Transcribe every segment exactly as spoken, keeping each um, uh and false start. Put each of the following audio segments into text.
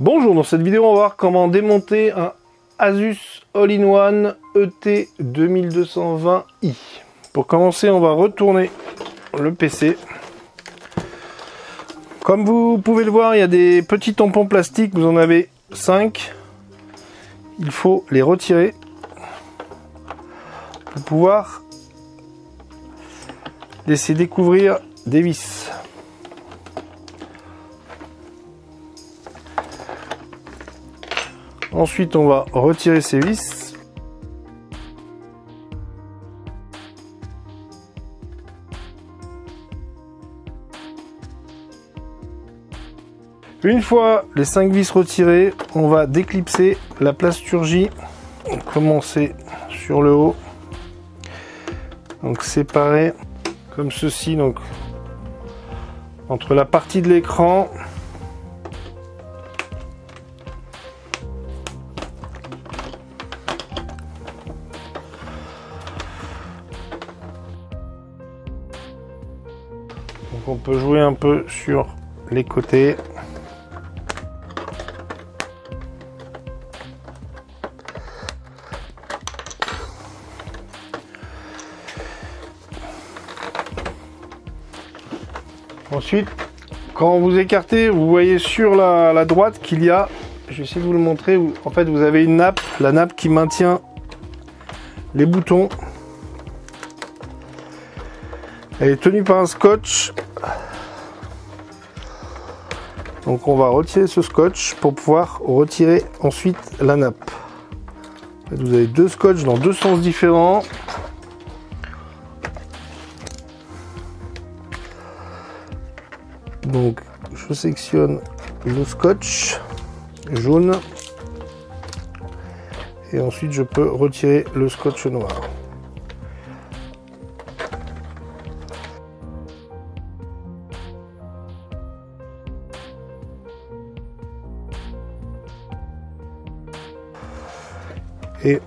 Bonjour, dans cette vidéo on va voir comment démonter un Asus All-in-One E T deux mille deux cent vingt i. Pour commencer, on va retourner le P C. Comme vous pouvez le voir, il y a des petits tampons plastiques, vous en avez cinq. Il faut les retirer pour pouvoir laisser découvrir des vis. Ensuite, on va retirer ces vis. Une fois les cinq vis retirées, on va déclipser la plasturgie. Commencer sur le haut. Donc séparer comme ceci, donc entre la partie de l'écran . On peut jouer un peu sur les côtés. Ensuite, quand vous écartez, vous voyez sur la, la droite qu'il y a, je vais essayer de vous le montrer, où, en fait vous avez une nappe, la nappe qui maintient les boutons. Elle est tenue par un scotch. Donc on va retirer ce scotch pour pouvoir retirer ensuite la nappe. Vous avez deux scotchs dans deux sens différents. Donc je sectionne le scotch jaune et ensuite je peux retirer le scotch noir. Et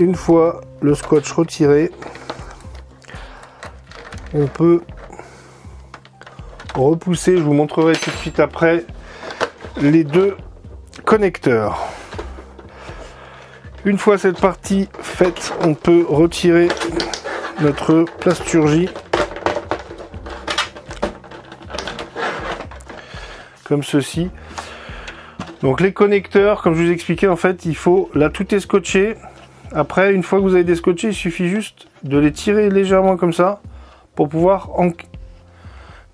une fois le scotch retiré, on peut repousser, je vous montrerai tout de suite après, les deux connecteurs. Une fois cette partie faite, on peut retirer notre plasturgie. Comme ceci. Donc les connecteurs, comme je vous expliquais, en fait, il faut, là tout est scotché. Après, une fois que vous avez des scotchés, il suffit juste de les tirer légèrement comme ça pour pouvoir en...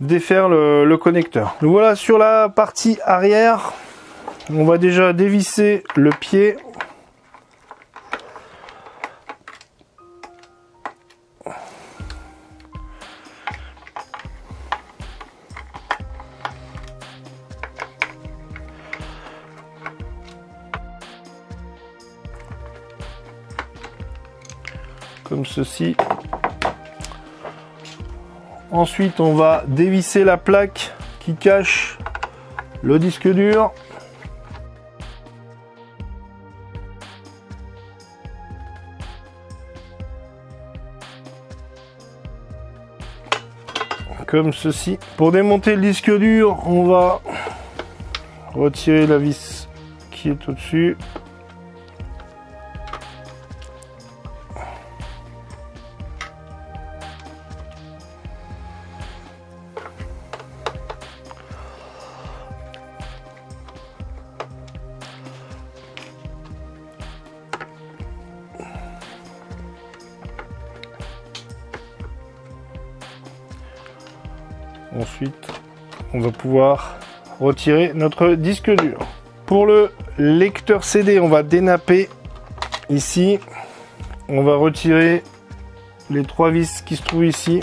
défaire le, le connecteur. Donc voilà, sur la partie arrière, on va déjà dévisser le pied. Comme ceci. Ensuite, on va dévisser la plaque qui cache le disque dur. Comme ceci. Pour démonter le disque dur, on va retirer la vis qui est au-dessus. Ensuite, on va pouvoir retirer notre disque dur. Pour le lecteur C D, on va dénapper ici. On va retirer les trois vis qui se trouvent ici.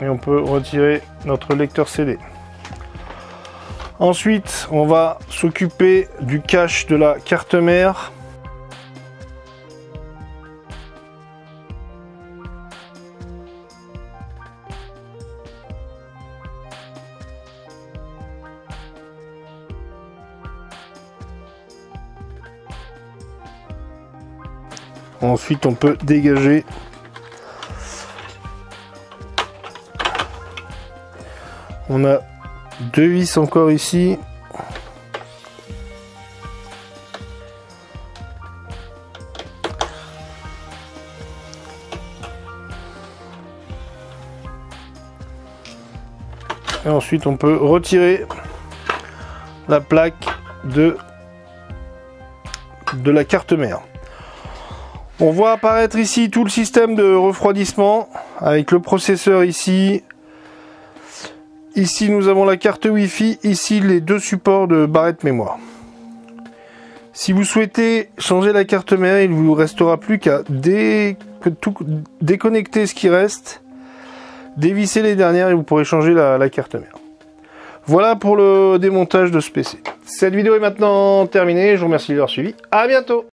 Et on peut retirer notre lecteur C D. Ensuite, on va s'occuper du cache de la carte mère. Ensuite, on peut dégager . On a deux vis encore ici. Et ensuite, on peut retirer la plaque de, de la carte mère. On voit apparaître ici tout le système de refroidissement avec le processeur ici. Ici, nous avons la carte Wi-Fi. Ici, les deux supports de barrette mémoire. Si vous souhaitez changer la carte mère, il ne vous restera plus qu'à dé... déconnecter ce qui reste, dévisser les dernières et vous pourrez changer la, la carte mère. Voilà pour le démontage de ce P C. Cette vidéo est maintenant terminée. Je vous remercie de l'avoir suivi. À bientôt!